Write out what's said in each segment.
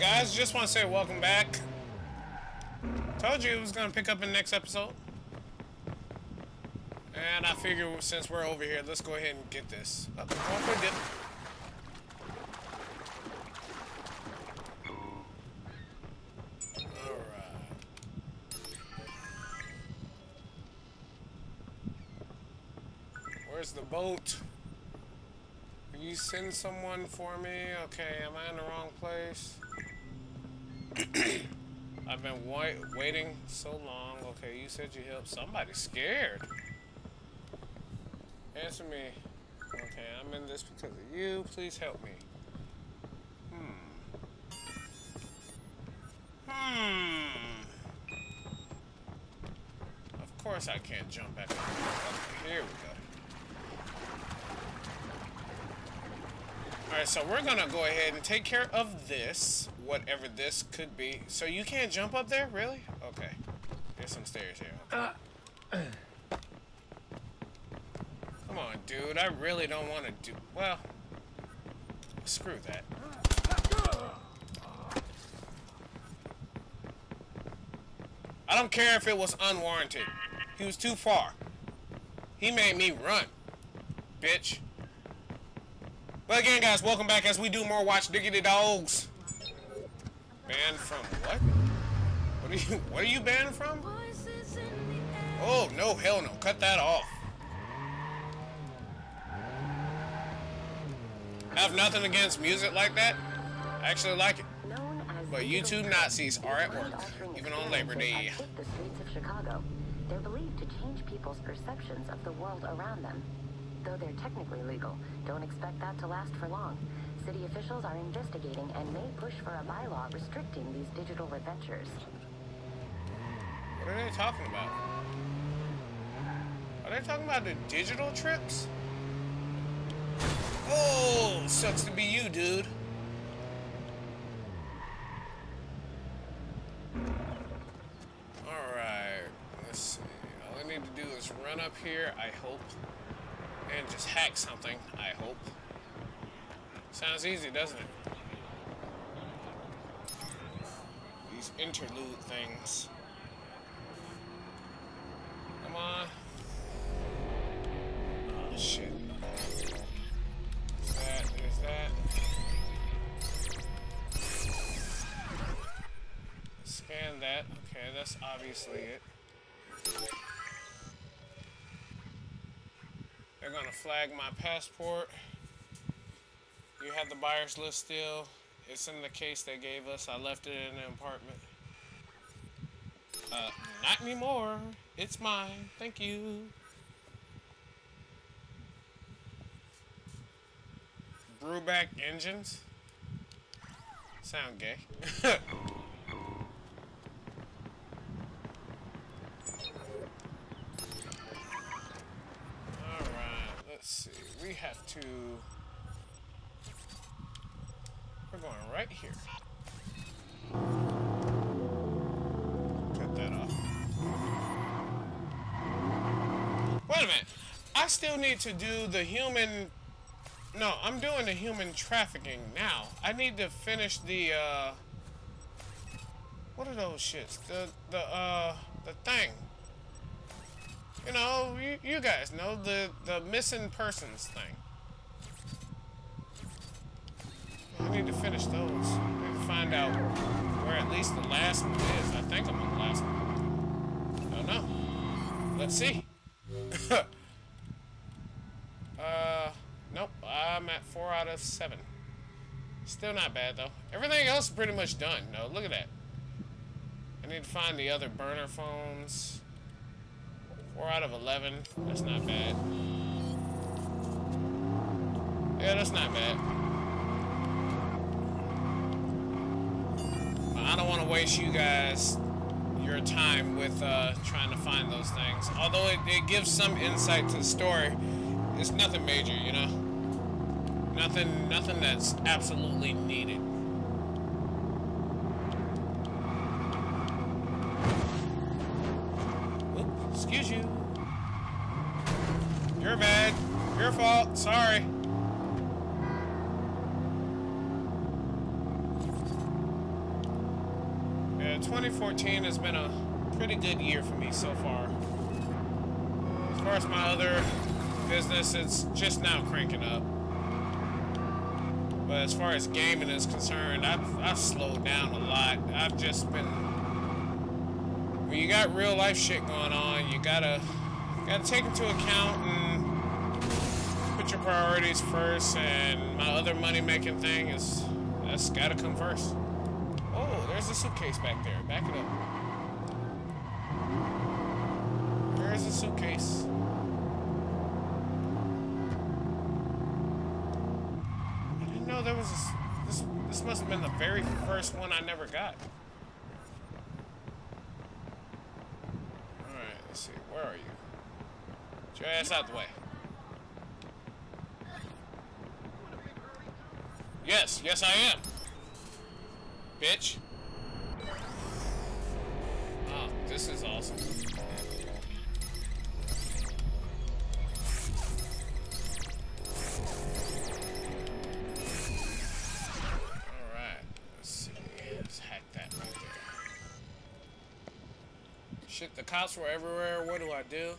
yeah, guys, just want to say welcome back. Told you it was going to pick up in the next episode. And I figure since we're over here, let's go ahead and get this. Oh, don't forget. The boat. Can you send someone for me? Okay, am I in the wrong place? I've been waiting so long. Okay, you said you helped. Somebody's scared. Answer me. Okay, I'm in this because of you. Please help me. Of course I can't jump back. Okay, here we go. Alright, so we're gonna go ahead and take care of this, whatever this could be. So you can't jump up there? Really? Okay. There's some stairs here. Okay. Come on, dude. I really don't want to do... Well, screw that. I don't care if it was unwarranted. He was too far. He made me run. Bitch. Well, again, guys, welcome back as we do more Watch Dogs. Banned from what? What are you banned from? Oh, no, hell no. Cut that off. I have nothing against music like that. I actually like it. But YouTube Nazis are at work, even on Labor Day. The streets of Chicago. They're believed to change people's perceptions of the world around them. Though they're technically legal, don't expect that to last for long. City officials are investigating and may push for a bylaw restricting these digital adventures. What are they talking about? Are they talking about the digital trips? Oh, sucks to be you, dude. Alright, let's see. All I need to do is run up here, I hope. And just hack something, I hope. Sounds easy, doesn't it? These interlude things. Come on. Oh, shit. That is that. Scan that. Okay, that's obviously it. They're gonna flag my passport. You have the buyer's list still. It's in the case they gave us. I left it in the apartment. Not anymore. It's mine. Thank you. Brewback engines. Sound gay. Let's see, we have to, we're going right here. Cut that off. Wait a minute, I still need to do the human, no, I'm doing the human trafficking now. I need to finish the, what are those shits? The thing. You know, you guys know, the missing persons thing. I need to finish those. I need to find out where at least the last one is. I think I'm on the last one. I don't know. Let's see. Nope, I'm at 4 out of 7. Still not bad, though. Everything else is pretty much done, though. Look at that. I need to find the other burner phones. 4 out of 11. That's not bad. Yeah, that's not bad. I don't want to waste you guys your time with trying to find those things. Although it gives some insight to the story, it's nothing major, you know. Nothing that's absolutely needed. Excuse you. You're bad. Your fault. Sorry. 2014 has been a pretty good year for me so far. As far as my other business, it's just now cranking up. But as far as gaming is concerned, I've slowed down a lot. I've just been... When you got real life shit going on, you gotta take into account and put your priorities first, and my other money-making thing is... That's gotta come first. Oh, there's a suitcase back there. Back it up. There's a suitcase. There was this must have been the very first one I never got. Alright, let's see. Where are you? Get your ass out the way. Yes, yes I am. Bitch. Oh, this is awesome. Shit, the cops were everywhere. What do?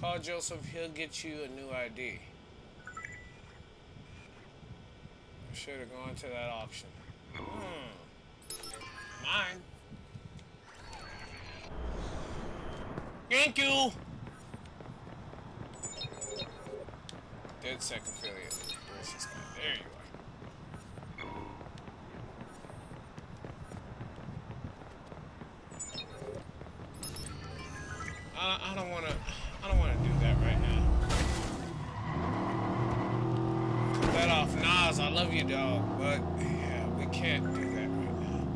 Call Joseph. He'll get you a new ID. I should have gone to that auction. Mine. Thank you. DedSec affiliate. Where's this guy? There you are. I don't wanna do that right now. Cut that off. Nas, I love you, dog, but yeah, we can't do that right now.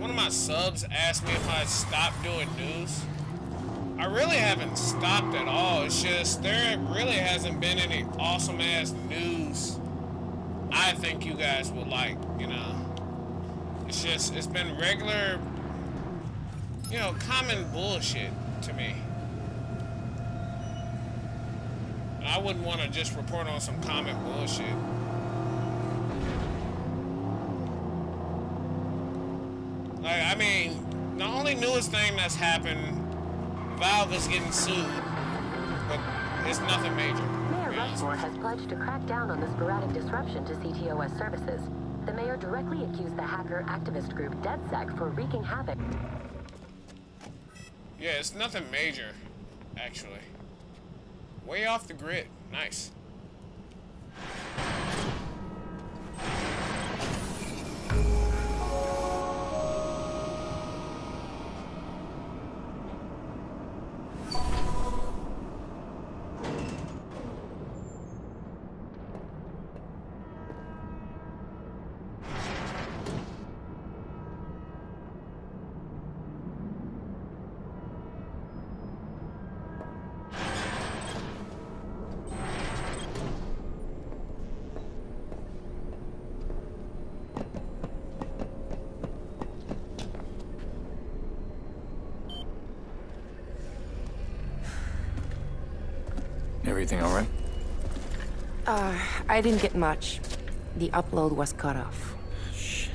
One of my subs asked me if I stopped doing news. I really haven't stopped at all. It's just there really hasn't been any awesome ass news I think you guys would like, you know. It's just it's been regular, you know, common bullshit to me. And I wouldn't want to just report on some common bullshit. Like, I mean, the only newest thing that's happened, Valve is getting sued, but it's nothing major. Mayor Rushmore has pledged to crack down on the sporadic disruption to CTOS services. The mayor directly accused the hacker activist group DedSec for wreaking havoc. Yeah, it's nothing major, actually. Way off the grid. Nice. Everything all right? I didn't get much. The upload was cut off. Shit.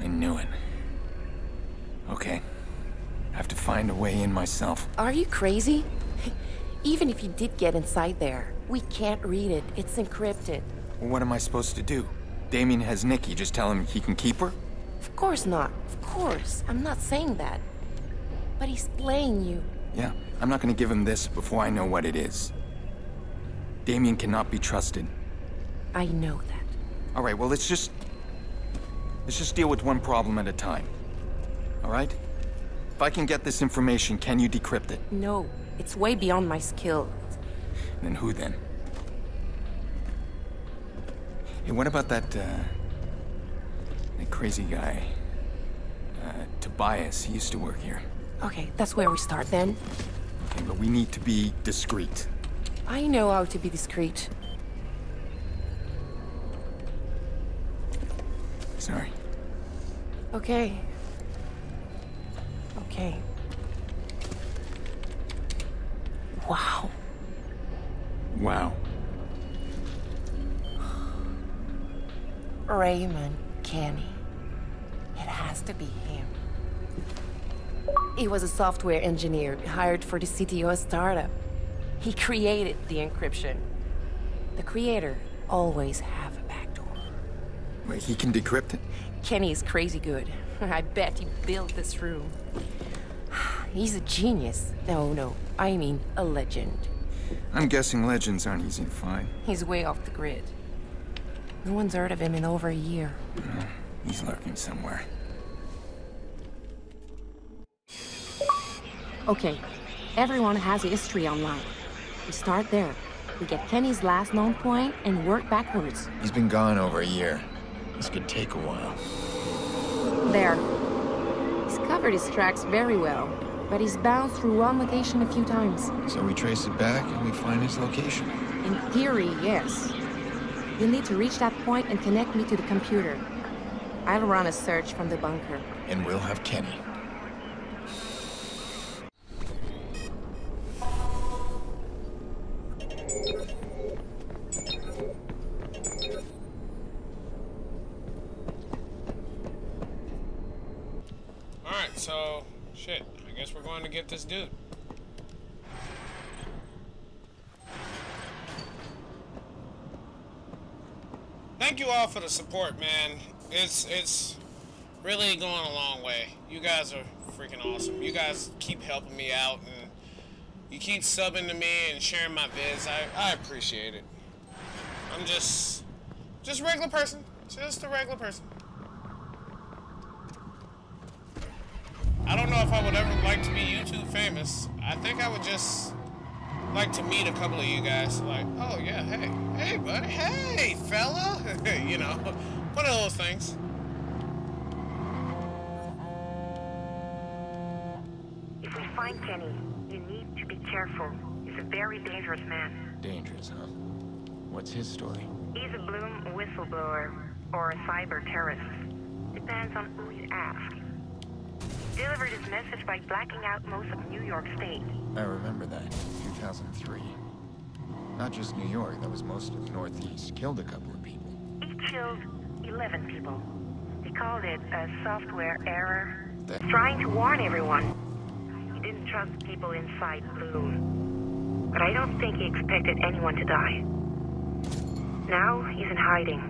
I knew it. Okay. I have to find a way in myself. Are you crazy? Even if you did get inside there, we can't read it. It's encrypted. Well, what am I supposed to do? Damien has Nikki. Just tell him he can keep her? Of course not. Of course. I'm not saying that. But he's playing you. Yeah, I'm not gonna give him this before I know what it is. Damien cannot be trusted. I know that. All right, well, let's just deal with one problem at a time. All right? If I can get this information, can you decrypt it? No, it's way beyond my skill. Then who then? Hey, what about that crazy guy? Tobias, he used to work here. Okay, that's where we start then. Okay, but we need to be discreet. I know how to be discreet. Sorry. Okay. Okay. Wow. Wow. Raymond Kenny. It has to be him. He was a software engineer hired for the CTOS startup. He created the encryption. The creator always have a backdoor. Wait, he can decrypt it? Kenny is crazy good. I bet he built this room. He's a genius. No, I mean a legend. I'm guessing legends aren't easy to find. He's way off the grid. No one's heard of him in over a year. No, he's lurking somewhere. Okay, everyone has a history online. We start there. We get Kenny's last known point and work backwards. He's been gone over a year. This could take a while. There. He's covered his tracks very well, but he's bounced through one location a few times. So we trace it back and we find his location? In theory, yes. You'll need to reach that point and connect me to the computer. I'll run a search from the bunker. And we'll have Kenny. Alright, so, shit, I guess we're going to get this dude. Thank you all for the support, man. It's really going a long way. You guys are freaking awesome. You guys keep helping me out, and you keep subbing to me and sharing my vids. I appreciate it. I'm just a regular person. Just a regular person. I don't know if I would ever like to be YouTube famous. I think I would just like to meet a couple of you guys, like, oh yeah, hey buddy, hey fella, you know, one of those things. If we find Kenny, you need to be careful. He's a very dangerous man. Dangerous, huh? What's his story? He's a Bloom whistleblower, or a cyber terrorist. Depends on who you ask. He delivered his message by blacking out most of New York State. I remember that. 2003. Not just New York, that was most of the Northeast. Killed a couple of people. He killed 11 people. They called it a software error. Trying to warn everyone. He didn't trust people inside Bloom. But I don't think he expected anyone to die. Now he's in hiding.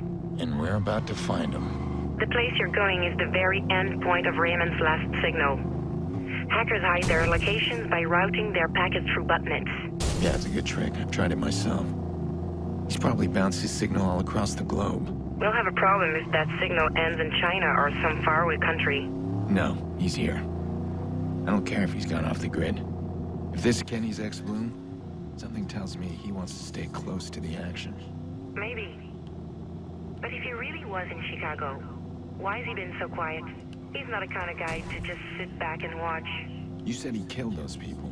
And we're about to find him. The place you're going is the very end point of Raymond's last signal. Hackers hide their locations by routing their packets through botnets. Yeah, it's a good trick. I've tried it myself. He's probably bounced his signal all across the globe. We'll have a problem if that signal ends in China or some faraway country. No, he's here. I don't care if he's gone off the grid. If this Kenny's ex-Bloom, something tells me he wants to stay close to the action. Maybe. But if he really was in Chicago, why has he been so quiet? He's not the kind of guy to just sit back and watch. You said he killed those people.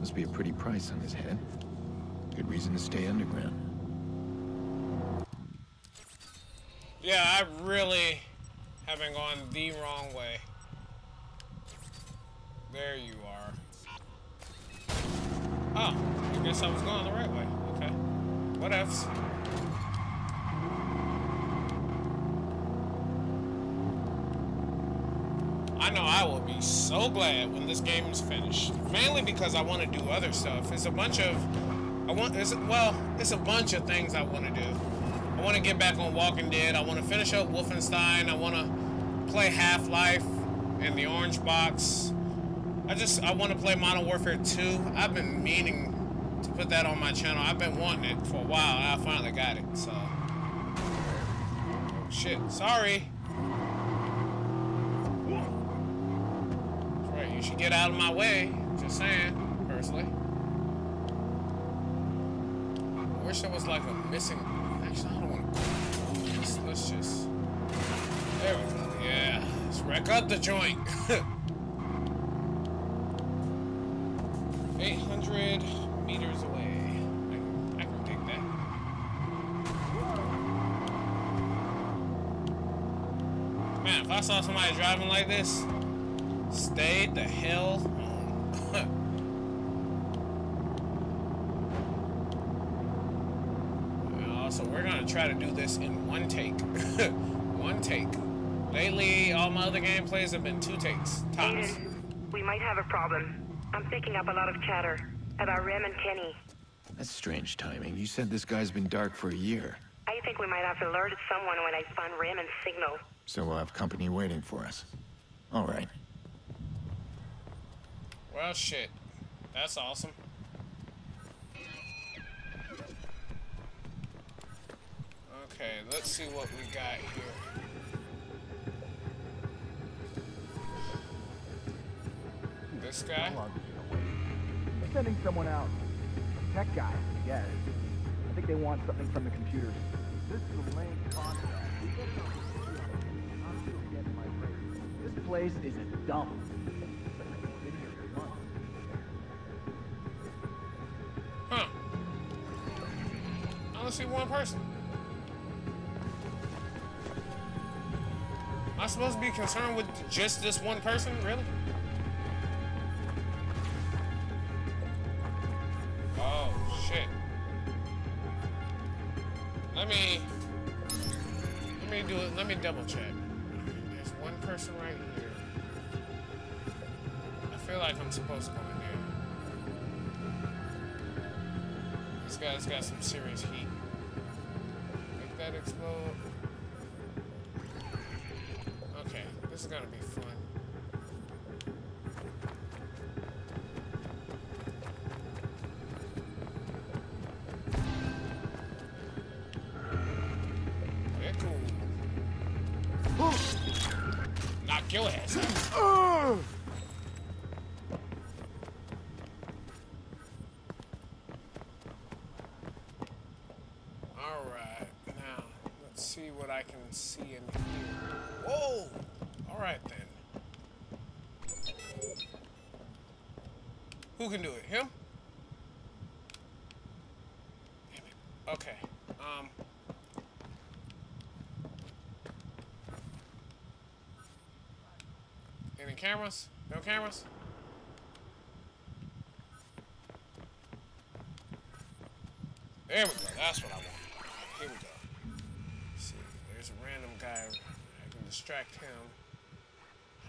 Must be a pretty price on his head. Good reason to stay underground. Yeah, I really have been going the wrong way. There you are. Oh, I guess I was going the right way. Okay. What else? I know I will be so glad when this game is finished. Mainly because I want to do other stuff. It's a bunch of things I want to do. I want to get back on Walking Dead. I want to finish up Wolfenstein. I want to play Half-Life and the Orange Box. I want to play Modern Warfare 2. I've been meaning to put that on my channel. I've been wanting it for a while, and I finally got it. So, oh, shit. Sorry. You should get out of my way. Just saying, personally. I wish there was like a missing. Actually, I don't want to. Let's just. There we go. Yeah. Let's wreck up the joint. 800 meters away. I can take that. Man, if I saw somebody driving like this. Stay the hell home. so we're gonna try to do this in one take. One take. Lately, all my other gameplays have been two takes. Tops. Aiden, we might have a problem. I'm picking up a lot of chatter about Raymond Kenny. That's strange timing. You said this guy's been dark for a year. I think we might have alerted someone when I found Raymond's signal. So we'll have company waiting for us. All right. Well, shit. That's awesome. Okay, let's see what we got here. This guy? They're sending someone out. Tech guy, yes. I think they want something from the computers. This is a lame contract. This place is a dump. Huh. I don't see one person. Am I supposed to be concerned with just this one person, really? Let me double check. There's one person right here. I feel like I'm supposed to go in there. This guy's got some serious heat. Make that explode. Okay, this is gonna be fun. Your ass. Alright, now let's see what I can see in here. Whoa! Alright then. Who can do it? Him? Damn it. Okay. Cameras? No cameras? There we go. That's what I want. Here we go. Let's see, there's a random guy. I can distract him.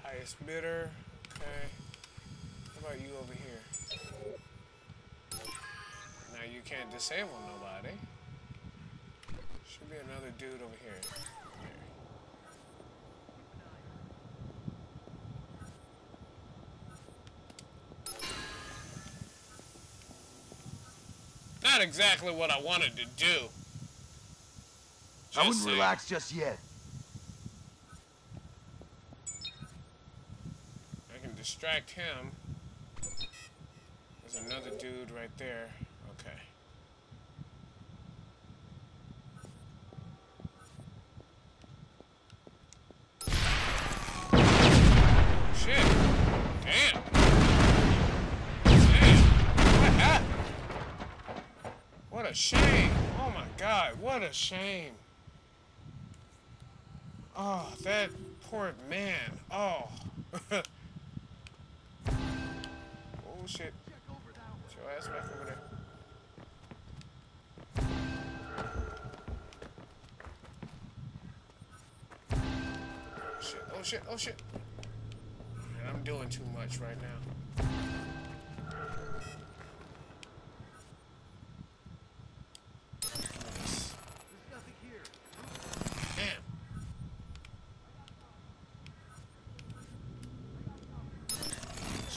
Highest bidder. Okay. How about you over here? Now you can't disable nobody. Should be another dude over here. Not exactly what I wanted to do. Just I wouldn't relax just yet. I can distract him. There's another dude right there. Okay. What a shame. Oh my god, what a shame. Oh, that poor man. Oh. Oh shit. Get your ass back over there. Oh shit, oh shit, oh shit. Man, I'm doing too much right now.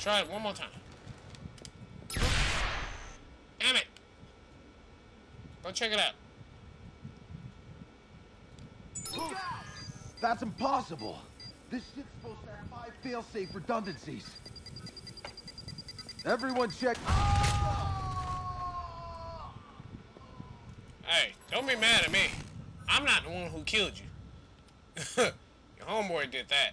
Try it one more time. Damn it! Go check it out. That's impossible. This shit's supposed to have 5 fail-safe redundancies. Everyone check. Oh! Hey, don't be mad at me. I'm not the one who killed you. Your homeboy did that.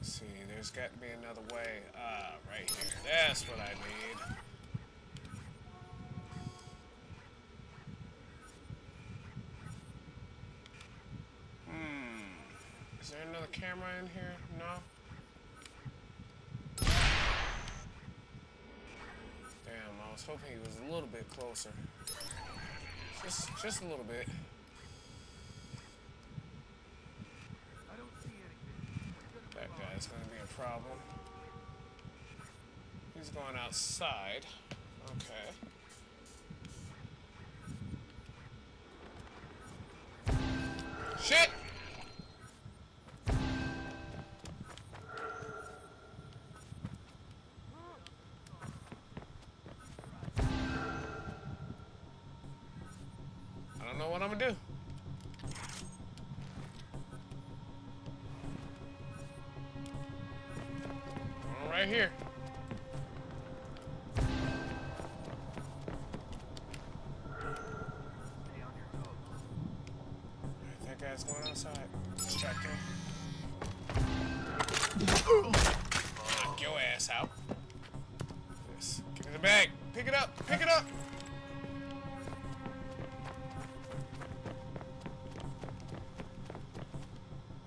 Let's see, there's got to be another way. Ah, right here. That's what I need. Hmm. Is there another camera in here? No? Damn, I was hoping he was a little bit closer. Just a little bit. That guy's going to be a problem. He's going outside. Okay. Shit! I don't know what I'm gonna do. I'm right here. Guys going outside. Distracting. Knock your ass out. Yes. Give me the bag. Pick it up. Pick it up.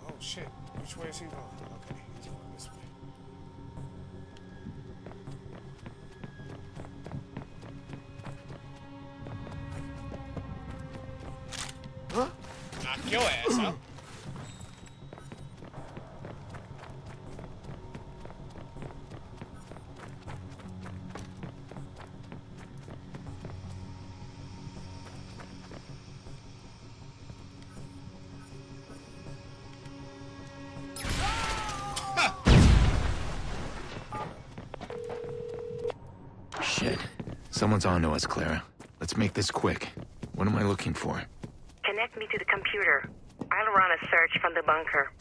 Oh shit. Which way is he going? Okay, he's going this way. Your ass up. Shit. Someone's on to us, Clara. Let's make this quick. What am I looking for? Connect me to the computer. I'll run a search from the bunker.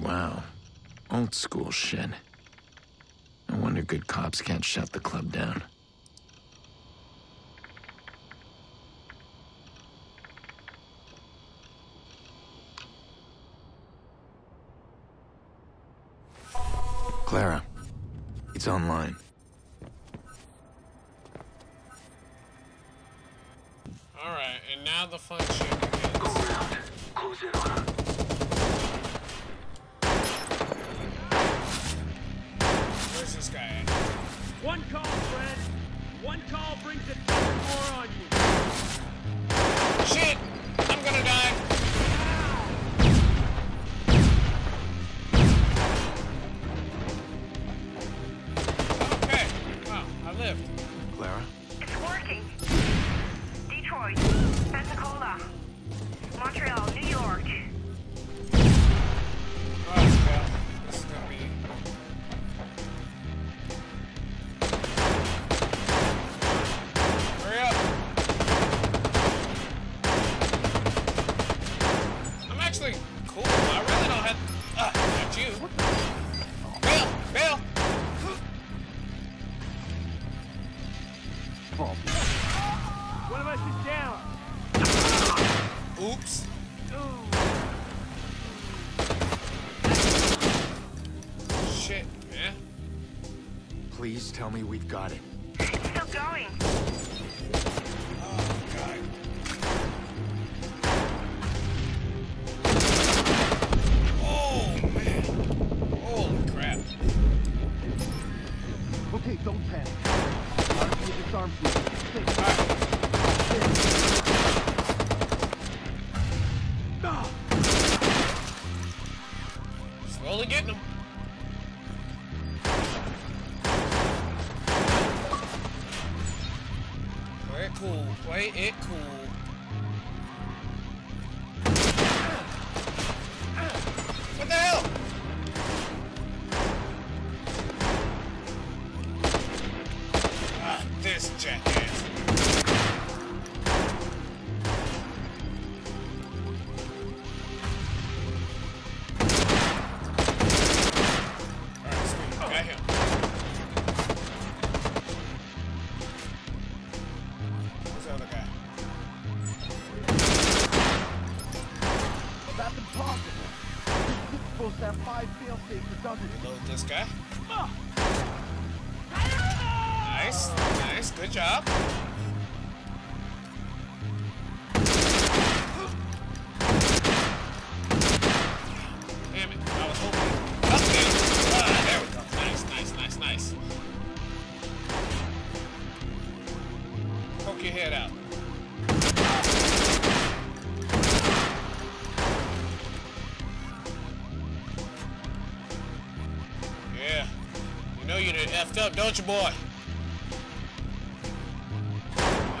Wow. Old school shit. No wonder good cops can't shut the club down. Clara, it's online. All right, and now the fun shit begins. Go around, close in on him. Where's this guy at? One call, friend. One call brings a dozen more on you. Shit, I'm gonna die. Please tell me we've got it. It's still going. Oh, God. Oh, man. Holy crap. Okay, don't panic. All right. Slowly getting him. Cool. Play it cool. What the hell? Ah, this jackass. Reload this guy. Nice, nice, good job. unit effed up, don't you, boy?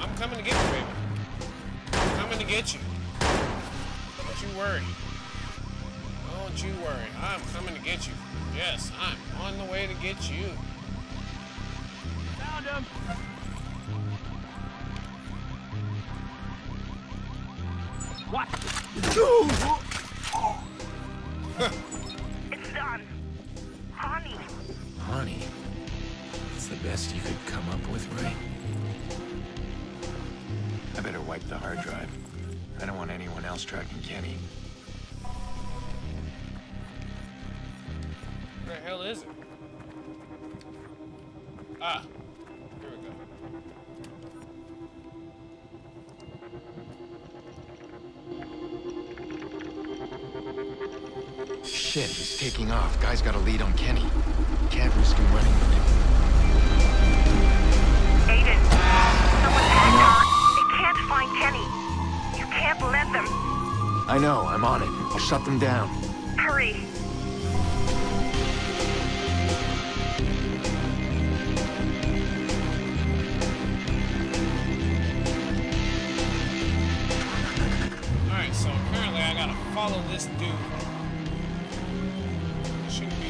I'm coming to get you, baby. I'm coming to get you. Don't you worry. Don't you worry. I'm coming to get you. Yes, I'm on the way to get you. Found him. What? Oh. It's done. Honey. Honey? It's the best you could come up with, Ray? I better wipe the hard drive. I don't want anyone else tracking Kenny. Where the hell is it? Ah. Here we go. Shit, he's taking off. Guy's got a lead on Kenny. Can't risk him running with him. Aiden, someone hacked on. They can't find Kenny. You can't let them. I know, I'm on it. I'll shut them down. Hurry. Alright, so apparently I gotta follow this dude.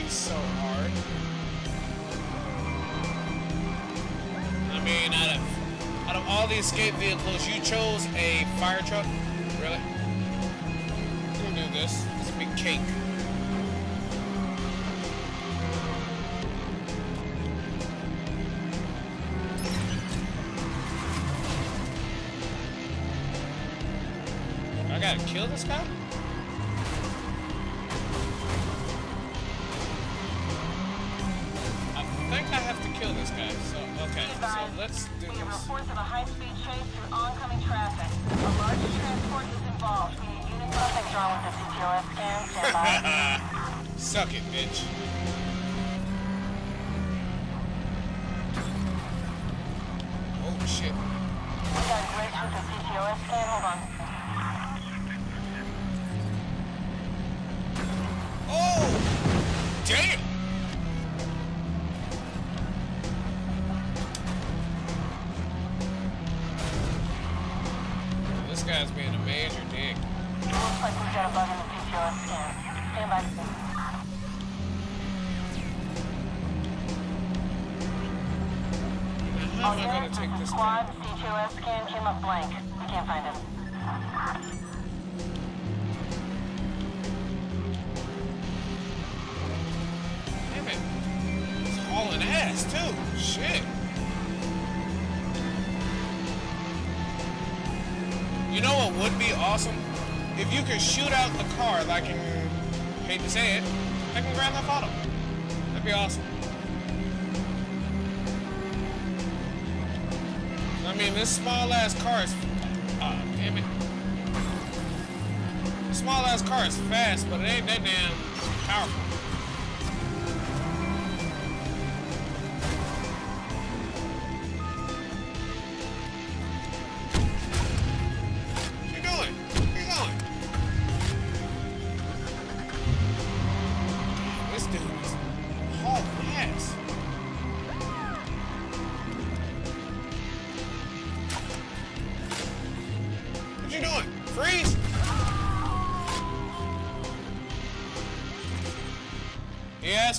So hard. I mean, out of all the escape vehicles, you chose a fire truck? Really? Who knew this? It's a big cake. I gotta kill this guy? Let's do this. We have reports of a high-speed chase through oncoming traffic. A large transport is involved. We need units on the ground with a CTOS scan. Standby. Suck it, bitch. Oh shit. We got a glitch with the CTOS scan. Hold on. Oh! Damn! This guy's being a major dick. It looks like we've got a bug in the CTOS scan. Stand by. How am I going to take this squad, the CTOS scan came up blank. We can't find him. Damn it. It's hauling ass, too. Shit. You know what would be awesome? If you could shoot out the car like in, hate to say it, I can grab that photo. That'd be awesome. I mean, this small-ass car is... Aw, damn it. This small-ass car is fast, but it ain't that damn powerful.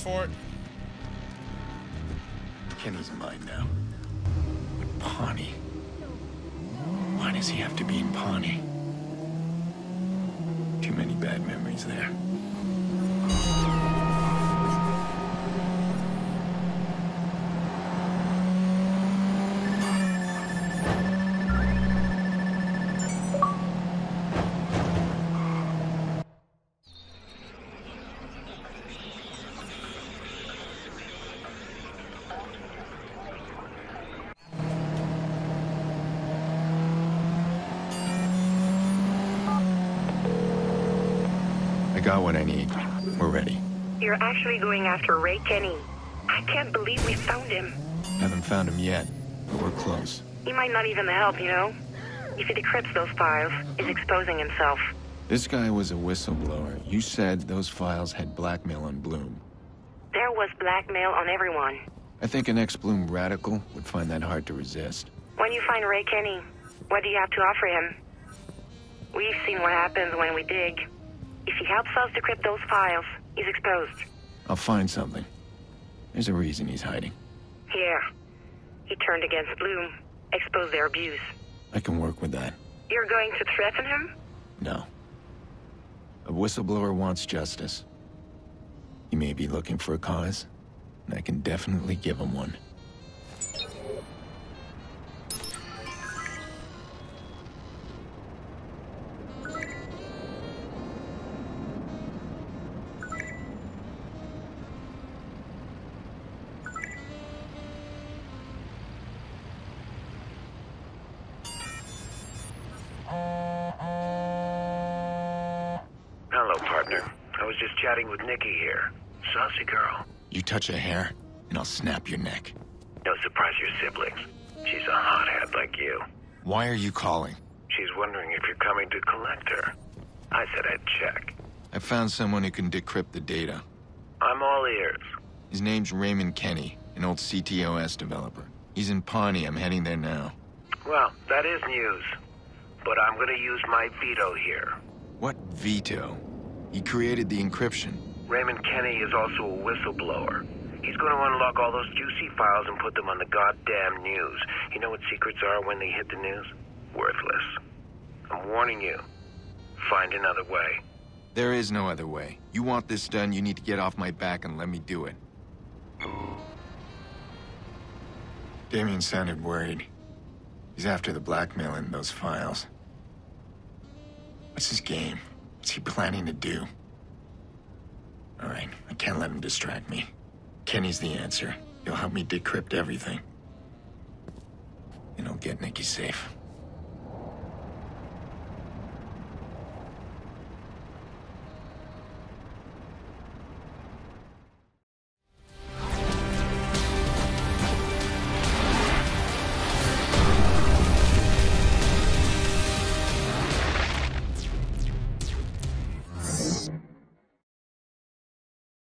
For it. Kenny's mine now. But Pawnee. Why does he have to be in Pawnee? Too many bad memories there. Got what I need. We're ready. You're actually going after Ray Kenny. I can't believe we found him. Haven't found him yet, but we're close. He might not even help, you know? If he decrypts those files, he's exposing himself. This guy was a whistleblower. You said those files had blackmail on Bloom. There was blackmail on everyone. I think an ex-Bloom radical would find that hard to resist. When you find Ray Kenny, what do you have to offer him? We've seen what happens when we dig. If he helps us decrypt those files, he's exposed. I'll find something. There's a reason he's hiding. Yeah. He turned against Bloom, exposed their abuse. I can work with that. You're going to threaten him? No. A whistleblower wants justice. He may be looking for a cause, and I can definitely give him one. With Nikki here. Saucy girl. You touch her hair, and I'll snap your neck. No surprise your siblings. She's a hothead like you. Why are you calling? She's wondering if you're coming to collect her. I said I'd check. I found someone who can decrypt the data. I'm all ears. His name's Raymond Kenny, an old CTOS developer. He's in Pawnee. I'm heading there now. Well, that is news. But I'm gonna use my veto here. What veto? He created the encryption. Raymond Kenny is also a whistleblower. He's going to unlock all those juicy files and put them on the goddamn news. You know what secrets are when they hit the news? Worthless. I'm warning you. Find another way. There is no other way. You want this done, you need to get off my back and let me do it. Damien sounded worried. He's after the blackmail in those files. What's his game? What's he planning to do? All right, I can't let him distract me. Kenny's the answer. He'll help me decrypt everything. And I'll get Nikki safe.